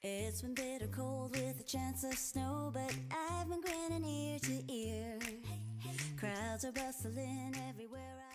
It's been bitter cold with a chance of snow, but I've been grinning ear to ear. Crowds are bustling everywhere.